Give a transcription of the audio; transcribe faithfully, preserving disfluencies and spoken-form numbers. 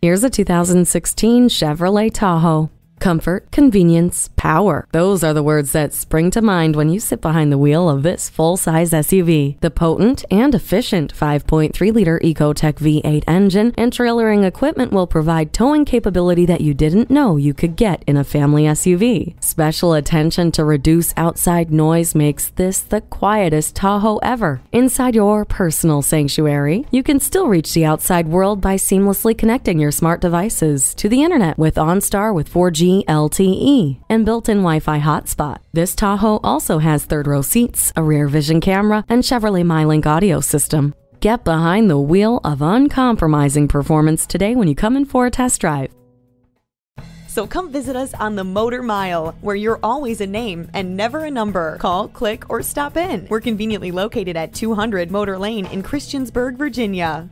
Here's a two thousand sixteen Chevrolet Tahoe. Comfort, convenience, power. Those are the words that spring to mind when you sit behind the wheel of this full-size S U V. The potent and efficient five point three liter Ecotec V eight engine and trailering equipment will provide towing capability that you didn't know you could get in a family S U V. Special attention to reduce outside noise makes this the quietest Tahoe ever. Inside your personal sanctuary, you can still reach the outside world by seamlessly connecting your smart devices to the internet with OnStar with four G L T E and built-in Wi-Fi hotspot. This Tahoe also has third-row seats, a rear vision camera, and Chevrolet MyLink audio system. Get behind the wheel of uncompromising performance today when you come in for a test drive. So come visit us on the Motor Mile, where you're always a name and never a number. Call, click, or stop in. We're conveniently located at two hundred Motor Lane in Christiansburg, Virginia.